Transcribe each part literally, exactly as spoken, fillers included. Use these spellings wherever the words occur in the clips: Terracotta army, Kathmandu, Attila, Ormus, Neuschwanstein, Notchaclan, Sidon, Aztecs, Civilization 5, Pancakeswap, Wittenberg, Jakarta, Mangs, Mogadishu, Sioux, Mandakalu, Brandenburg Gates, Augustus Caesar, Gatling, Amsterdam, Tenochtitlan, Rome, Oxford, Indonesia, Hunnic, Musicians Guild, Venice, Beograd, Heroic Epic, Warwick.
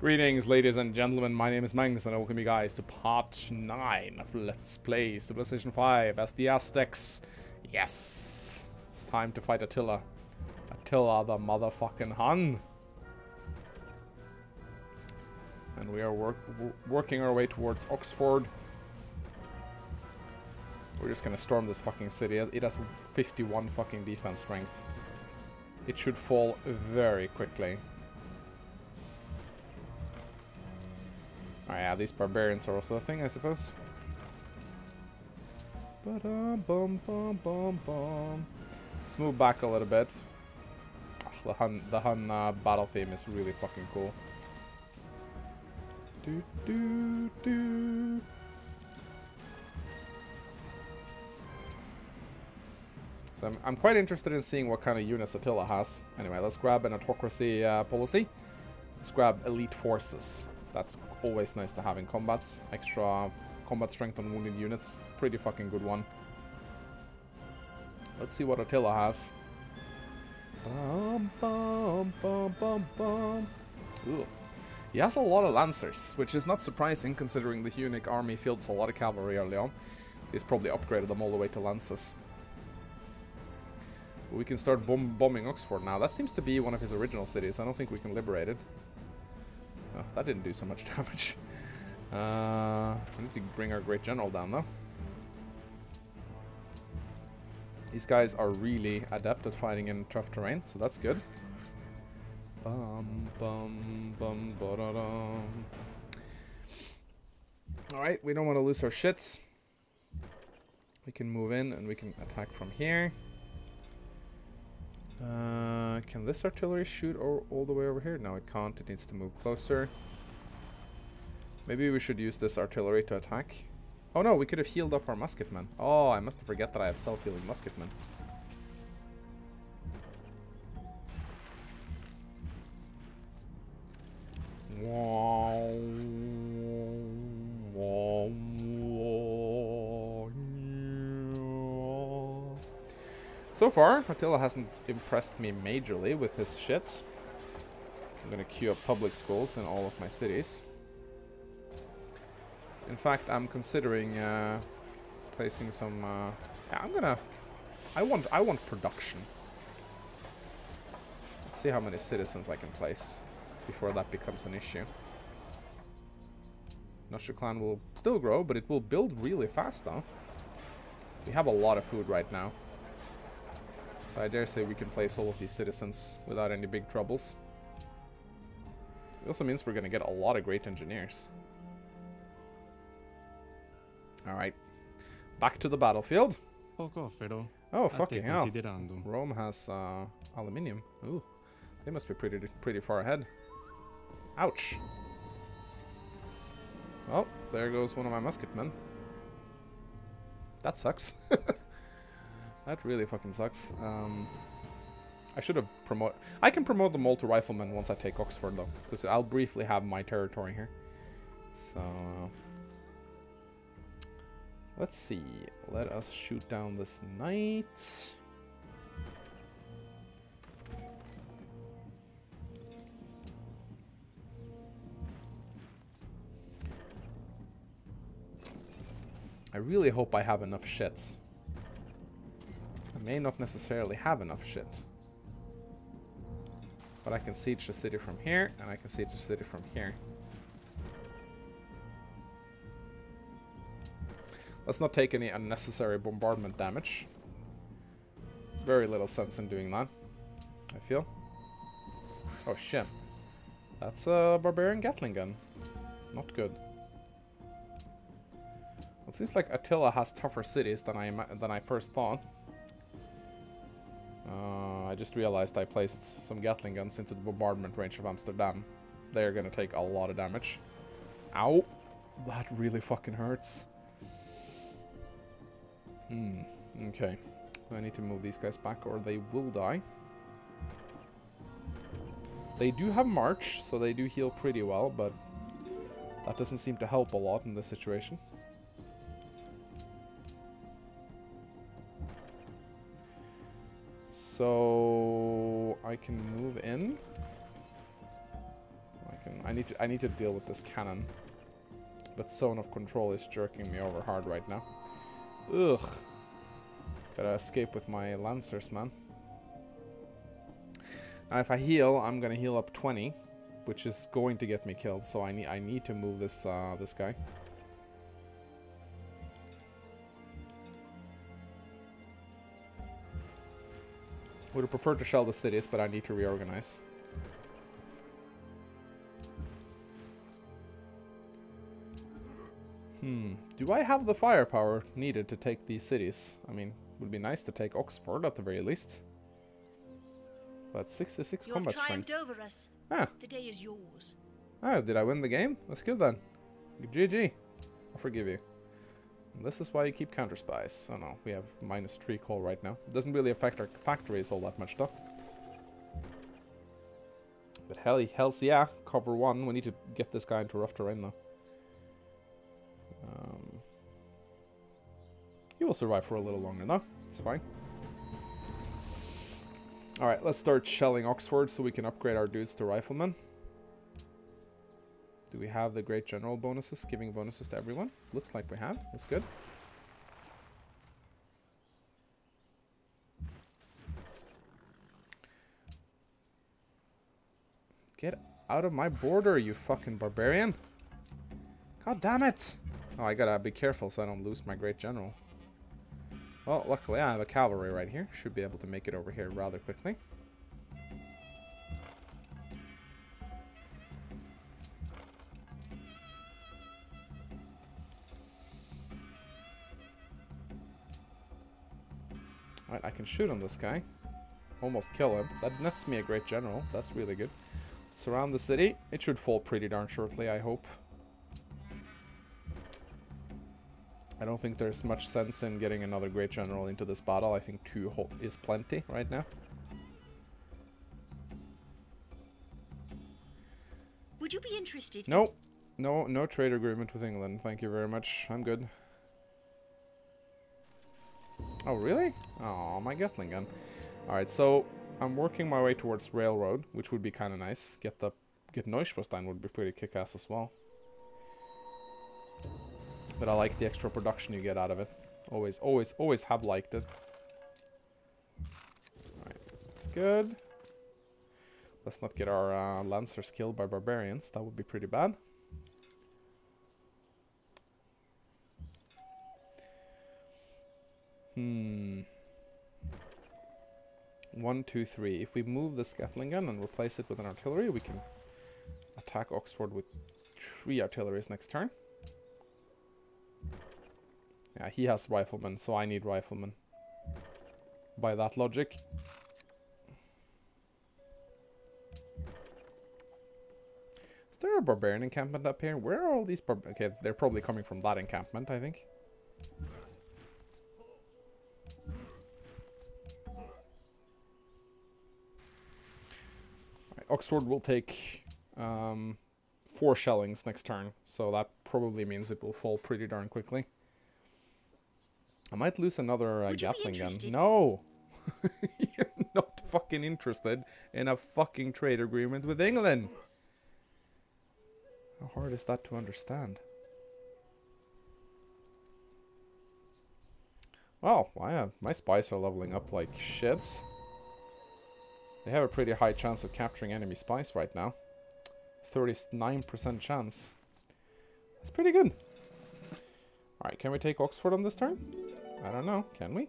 Greetings, ladies and gentlemen, my name is Mangs and I welcome you guys to part nine of Let's Play Civilization five as the Aztecs. Yes! It's time to fight Attila. Attila the motherfucking Hun! And we are work working our way towards Oxford. We're just gonna storm this fucking city. It has fifty-one fucking defense strength. It should fall very quickly. Oh yeah, these barbarians are also a thing, I suppose. Ba-dum-bum-bum-bum-bum. Let's move back a little bit. Oh, the Hun, the Hun uh, battle theme is really fucking cool. Do do do. So I'm, I'm quite interested in seeing what kind of units Attila has. Anyway, let's grab an autocracy uh, policy. Let's grab elite forces. That's always nice to have in combat. Extra combat strength on wounded units. Pretty fucking good one. Let's see what Attila has. Bum, bum, bum, bum, bum. Ooh. He has a lot of lancers, which is not surprising considering the Hunnic army fields a lot of cavalry early on. So he's probably upgraded them all the way to lances. But we can start bomb bombing Oxford now. That seems to be one of his original cities. I don't think we can liberate it. Oh, that didn't do so much damage. Uh, we need to bring our great general down, though. These guys are really adept at fighting in tough terrain, so that's good. Bum, bum, bum, ba-da-dum. All right, we don't want to lose our shits. We can move in and we can attack from here. Uh, can this artillery shoot all, all the way over here? No, it can't. It needs to move closer. Maybe we should use this artillery to attack. Oh no, we could have healed up our musketmen. Oh, I must have forget that I have self-healing musketmen. So far, Attila hasn't impressed me majorly with his shit. I'm gonna queue up public schools in all of my cities. In fact, I'm considering uh, placing some. Uh, yeah, I'm gonna. I want. I want production. Let's see how many citizens I can place before that becomes an issue. Notchaclan will still grow, but it will build really fast, though. We have a lot of food right now. I dare say we can place all of these citizens without any big troubles. It also means we're going to get a lot of great engineers. Alright. Back to the battlefield. Oh, fucking hell. Rome has uh, aluminium. Ooh. They must be pretty, pretty far ahead. Ouch. Oh, there goes one of my musketmen. That sucks. That really fucking sucks. Um, I should have promoted... I can promote them all to riflemen once I take Oxford, though. Because I'll briefly have my territory here. So... let's see. Let us shoot down this knight. I really hope I have enough shits. May not necessarily have enough shit. But I can siege the city from here, and I can siege the city from here. Let's not take any unnecessary bombardment damage. Very little sense in doing that, I feel. Oh shit. That's a barbarian Gatling gun. Not good. Well, it seems like Attila has tougher cities than I, than I first thought. Uh, I just realized I placed some Gatling guns into the bombardment range of Amsterdam. They're gonna take a lot of damage. Ow! That really fucking hurts. Hmm, okay. I need to move these guys back or they will die. They do have March, so they do heal pretty well, but that doesn't seem to help a lot in this situation. So I can move in. I second. I need to I need to deal with this cannon. That zone of control is jerking me over hard right now. Ugh. Gotta escape with my lancers, man. Now if I heal, I'm gonna heal up twenty, which is going to get me killed, so I need I need to move this uh this guy. Would have preferred to shell the cities, but I need to reorganize. Hmm. Do I have the firepower needed to take these cities? I mean, it would be nice to take Oxford at the very least. But sixty-six combat strength. You have triumphed over us. Ah. The day is yours. Oh, did I win the game? That's good then. G G. I forgive you. This is why you keep counter spies. Oh no, we have minus three coal right now. It doesn't really affect our factories all that much though. But hell, hells yeah, cover one. We need to get this guy into rough terrain though. Um, he will survive for a little longer though. It's fine. Alright, let's start shelling Oxford so we can upgrade our dudes to riflemen. Do we have the great general bonuses, giving bonuses to everyone? Looks like we have. That's good. Get out of my border, you fucking barbarian. God damn it. Oh, I gotta be careful so I don't lose my great general. Well, luckily I have a cavalry right here. Should be able to make it over here rather quickly. Alright, I can shoot on this guy. Almost kill him. That nets me a great general. That's really good. Surround the city. It should fall pretty darn shortly, I hope. I don't think there's much sense in getting another great general into this battle. I think two is plenty right now. Would you be interested? No. No, no trade agreement with England. Thank you very much. I'm good. Oh, really? Oh, my Gatling gun. Alright, so I'm working my way towards railroad, which would be kind of nice. Get the get Neuschwanstein would be pretty kick-ass as well. But I like the extra production you get out of it. Always, always, always have liked it. Alright, that's good. Let's not get our uh, lancers killed by barbarians. That would be pretty bad. Hmm. One, two, three. If we move this Gatling gun and replace it with an artillery, we can attack Oxford with three artilleries next turn. Yeah, he has riflemen, so I need riflemen. By that logic. Is there a barbarian encampment up here? Where are all these barb- Okay, they're probably coming from that encampment, I think. Right, Oxford will take um, four shellings next turn, so that probably means it will fall pretty darn quickly. I might lose another uh, Gatling gun. No! You're not fucking interested in a fucking trade agreement with England! How hard is that to understand? Well, I have, my spies are leveling up like shit. They have a pretty high chance of capturing enemy spies right now. thirty-nine percent chance. That's pretty good. Alright, can we take Oxford on this turn? I don't know. Can we?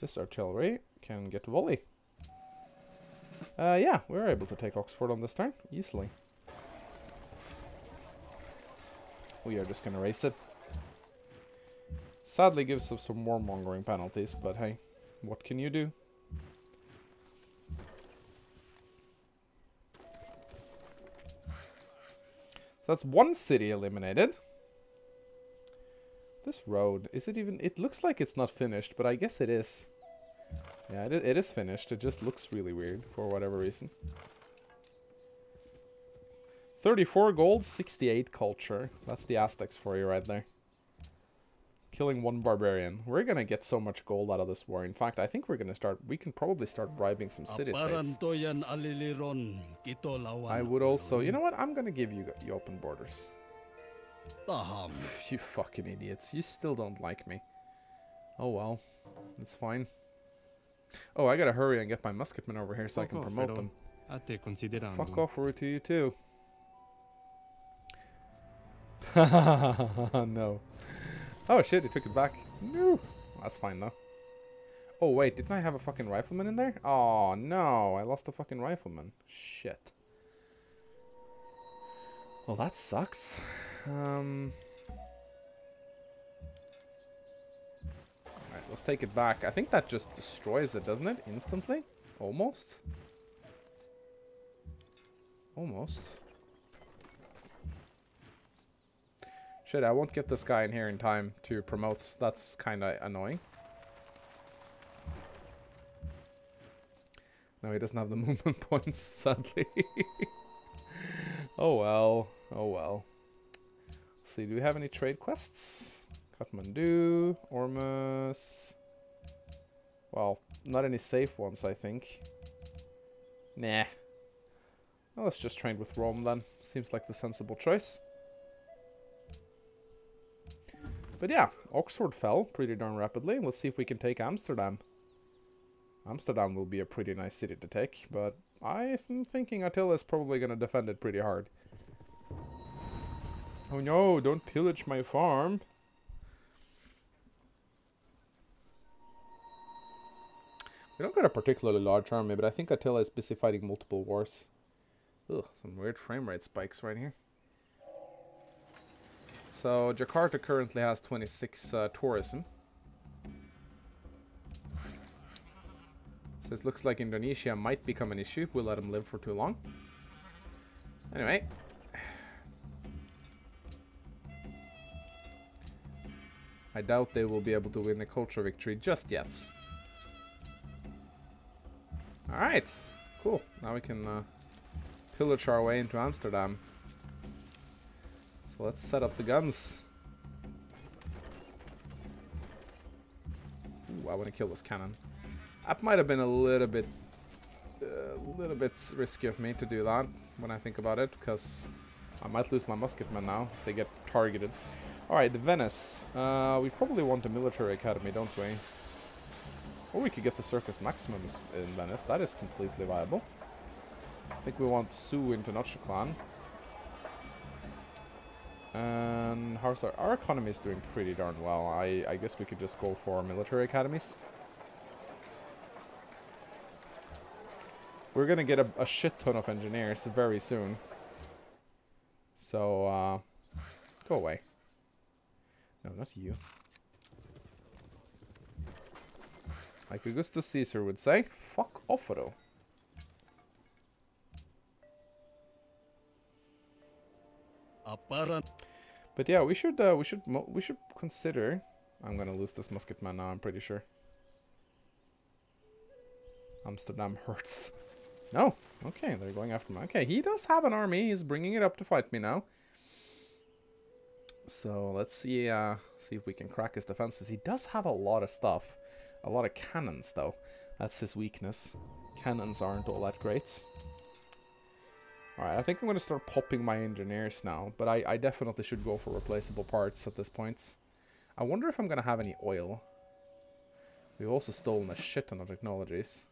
This artillery can get volley. Uh, yeah, we were able to take Oxford on this turn. Easily. We are just going to race it. Sadly gives us some warmongering penalties, but hey, what can you do? So that's one city eliminated. This road, is it even... It looks like it's not finished, but I guess it is. Yeah, it, it is finished. It just looks really weird for whatever reason. thirty-four gold, sixty-eight culture. That's the Aztecs for you right there. Killing one barbarian. We're going to get so much gold out of this war. In fact, I think we're going to start... We can probably start bribing some city-states. I would also... You know what? I'm going to give you, you open borders. You fucking idiots. You still don't like me. Oh, well. That's fine. Oh, I got to hurry and get my musketmen over here so I can promote them. Fuck off, Rui, to you too. No. Oh shit, he took it back. No. That's fine though. Oh wait, didn't I have a fucking rifleman in there? Oh no, I lost the fucking rifleman. Shit. Well, that sucks. Um... Alright, let's take it back. I think that just destroys it, doesn't it? Instantly? Almost? Almost. Shit, I won't get this guy in here in time to promote. So that's kind of annoying. No, he doesn't have the movement points, sadly. Oh well. Oh well. Let's see, do we have any trade quests? Kathmandu, Ormus. Well, not any safe ones, I think. Nah. Well, let's just trade with Rome then. Seems like the sensible choice. But yeah, Oxford fell pretty darn rapidly. Let's see if we can take Amsterdam. Amsterdam will be a pretty nice city to take, but I'm thinking Attila is probably going to defend it pretty hard. Oh no, don't pillage my farm. We don't got a particularly large army, but I think Attila is busy fighting multiple wars. Ugh, some weird frame rate spikes right here. So, Jakarta currently has twenty-six uh, tourism. So it looks like Indonesia might become an issue. We'll let them live for too long. Anyway. I doubt they will be able to win a culture victory just yet. Alright. Cool. Now we can uh, pillage our way into Amsterdam. So let's set up the guns. Ooh, I want to kill this cannon. That might have been a little bit, a uh, little bit risky of me to do that when I think about it, because I might lose my musketmen now if they get targeted. All right, Venice. Uh, we probably want a military academy, don't we? Or we could get the Circus Maximums in Venice. That is completely viable. I think we want Sioux into Notchaclan. And how's our, our economy is doing pretty darn well. I, I guess we could just go for military academies. We're gonna get a, a shit ton of engineers very soon. So, uh, go away. No, not you. Like Augustus Caesar would say, fuck off, though. But yeah, we should uh, we should mo we should consider. I'm gonna lose this musketman now. I'm pretty sure. Amsterdam hurts. No. Okay, they're going after me. Okay, he does have an army. He's bringing it up to fight me now. So let's see. Uh, see if we can crack his defenses. He does have a lot of stuff, a lot of cannons though. That's his weakness. Cannons aren't all that great. Alright, I think I'm going to start popping my engineers now, but I, I definitely should go for replaceable parts at this point. I wonder if I'm going to have any oil. We've also stolen a shit ton of technologies.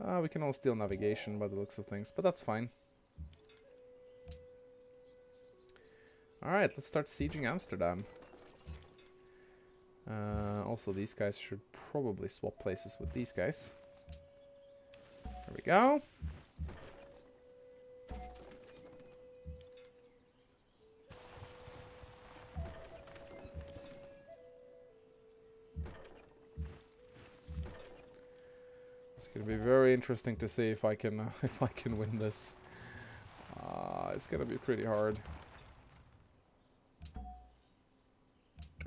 Uh, we can all steal navigation by the looks of things, but that's fine. Alright, let's start sieging Amsterdam. Uh, also, these guys should probably swap places with these guys. There we go. It'll be very interesting to see if I can uh, if I can win this. Uh, it's gonna be pretty hard. I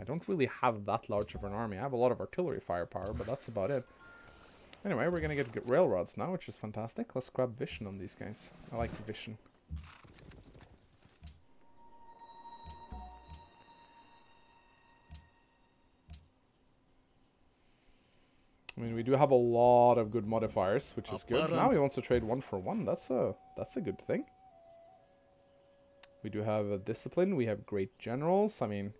don't really have that large of an army. I have a lot of artillery firepower, but that's about it. Anyway, we're gonna get, get railroads now, which is fantastic. Let's grab vision on these guys. I like the vision. I mean, we do have a lot of good modifiers, which is good. Now he wants to trade one for one. That's a that's a good thing. We do have a discipline. We have great generals. I mean,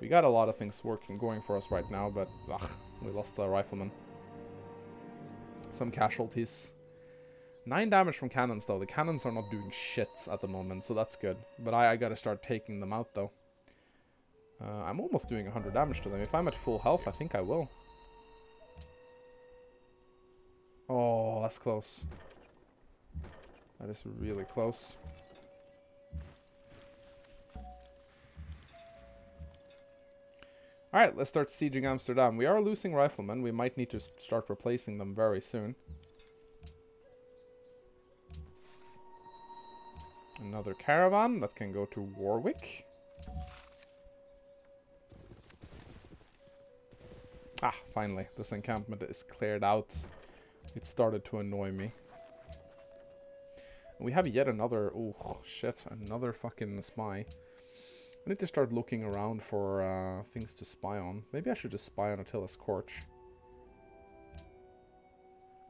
we got a lot of things working going for us right now, but ugh, we lost a rifleman. Some casualties. Nine damage from cannons, though. The cannons are not doing shit at the moment, so that's good. But I, I gotta start taking them out, though. Uh, I'm almost doing one hundred damage to them. If I'm at full health, I think I will. Oh, that's close. That is really close. Alright, let's start sieging Amsterdam. We are losing riflemen. We might need to start replacing them very soon. Another caravan that can go to Warwick. Ah, finally. This encampment is cleared out. It started to annoy me. We have yet another... Oh, shit. Another fucking spy. I need to start looking around for uh, things to spy on. Maybe I should just spy on Attila's Corch.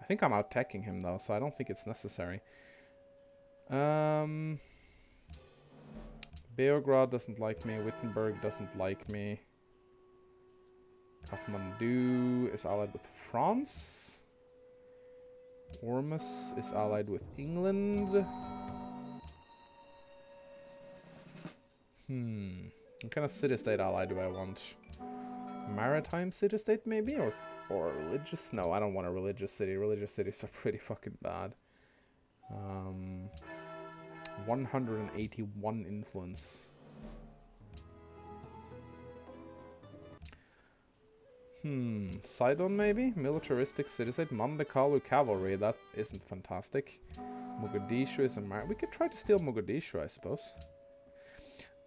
I think I'm out-teching him, though, so I don't think it's necessary. Um, Beograd doesn't like me. Wittenberg doesn't like me. Kathmandu is allied with France. Ormus is allied with England. Hmm. What kind of city-state ally do I want? Maritime city-state, maybe? Or, or religious? No, I don't want a religious city. Religious cities are pretty fucking bad. Um, one hundred eighty-one influence. Hmm, Sidon maybe? Militaristic city-state. Mandakalu cavalry, that isn't fantastic. Mogadishu is a mar- we could try to steal Mogadishu, I suppose.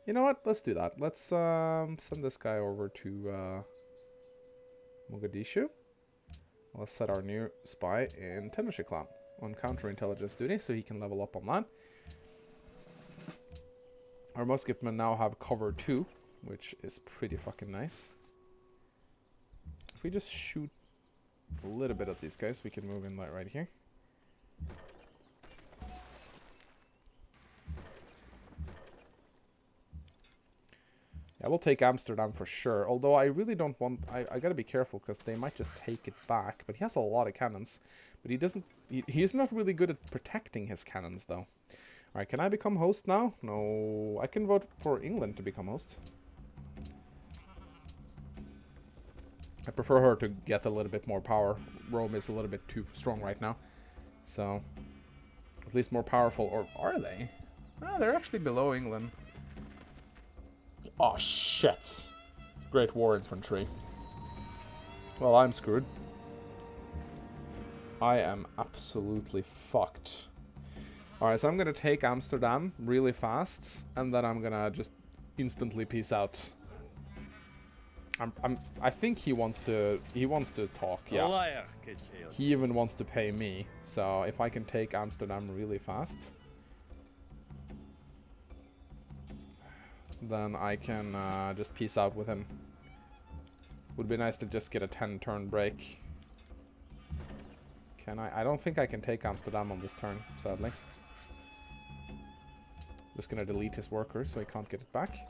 You know what? Let's do that. Let's um, send this guy over to uh, Mogadishu. Let's set our new spy in Tenochtitlan on counterintelligence duty so he can level up on that. Our musketmen now have cover two, which is pretty fucking nice. If we just shoot a little bit at these guys, we can move in like right here. Yeah, we'll take Amsterdam for sure. Although I really don't want... I, I gotta be careful because they might just take it back. But he has a lot of cannons. But he doesn't... He, he's not really good at protecting his cannons, though. Alright, can I become host now? No. I can vote for England to become host. I prefer her to get a little bit more power. Rome is a little bit too strong right now. So, at least more powerful. Or are they? Oh, they're actually below England. Oh, shit. Great War Infantry. Well, I'm screwed. I am absolutely fucked. Alright, so I'm going to take Amsterdam really fast. And then I'm going to just instantly peace out. I'm, I'm, I think he wants to, he wants to talk, yeah. He even wants to pay me, so if I can take Amsterdam really fast, then I can uh, just peace out with him. Would be nice to just get a ten turn break. Can I? I don't think I can take Amsterdam on this turn, sadly. Just gonna delete his workers so he can't get it back.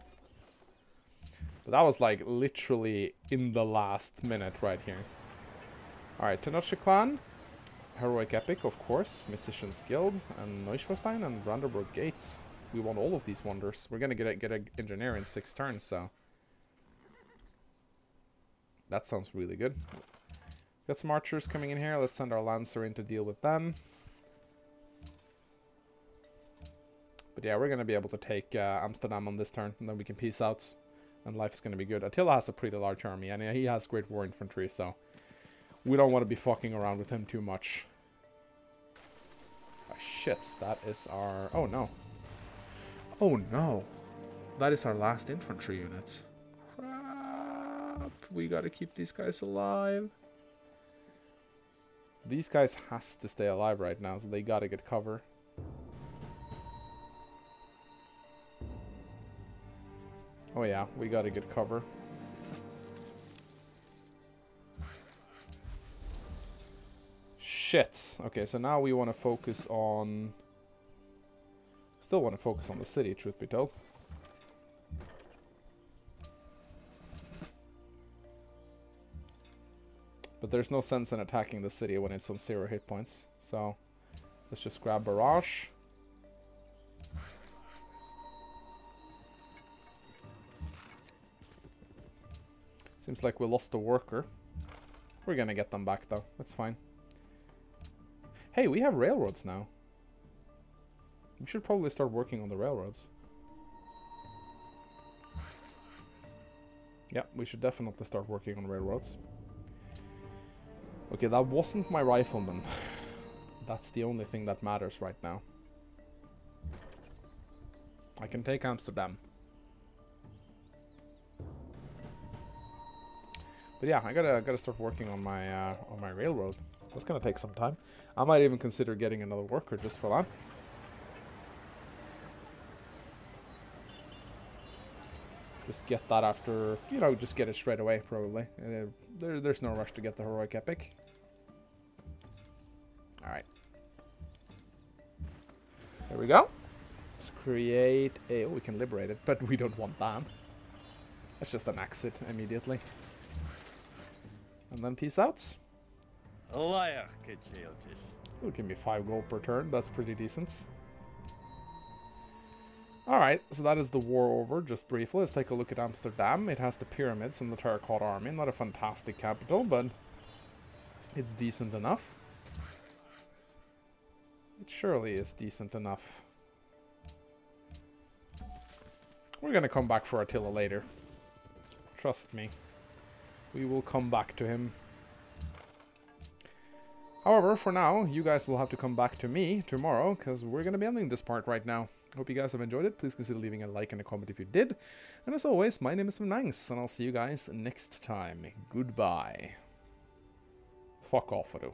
But that was like literally in the last minute right here. Alright, Tenochtitlan, Heroic Epic, of course, Musicians Guild, and Neuschwanstein, and Brandenburg Gates. We want all of these wonders. We're gonna get a, get an engineer in six turns, so. That sounds really good. Got some archers coming in here. Let's send our lancer in to deal with them. But yeah, we're gonna be able to take uh, Amsterdam on this turn, and then we can peace out. And life is going to be good. Attila has a pretty large army. And he has great war infantry. So we don't want to be fucking around with him too much. Oh, shit. That is our... Oh, no. Oh, no. That is our last infantry unit. Crap. We got to keep these guys alive. These guys has to stay alive right now. So they got to get cover. Oh yeah, we gotta get cover. Shit. Okay, so now we want to focus on... Still want to focus on the city, truth be told. But there's no sense in attacking the city when it's on zero hit points. So, let's just grab Barrage. Seems like we lost a worker. We're gonna get them back though, that's fine. Hey, we have railroads now. We should probably start working on the railroads. Yeah, we should definitely start working on railroads. Okay, that wasn't my rifleman. That's the only thing that matters right now. I can take Amsterdam. But yeah, I gotta gotta start working on my uh, on my railroad. That's gonna take some time. I might even consider getting another worker just for that. Just get that after, you know, just get it straight away probably. Uh, there, there's no rush to get the Heroic Epic. All right. There we go. Let's create a, oh, we can liberate it, but we don't want that. Let's just annex it immediately. And then peace out. Ooh, give me five gold per turn. That's pretty decent. Alright, so that is the war over, just briefly. Let's take a look at Amsterdam. It has the pyramids and the Terracotta army. Not a fantastic capital, but it's decent enough. It surely is decent enough. We're gonna come back for Attila later. Trust me. We will come back to him. However, for now, you guys will have to come back to me tomorrow, because we're going to be ending this part right now. Hope you guys have enjoyed it. Please consider leaving a like and a comment if you did. And as always, my name is Mangs, and I'll see you guys next time. Goodbye. Fuck off, Ado.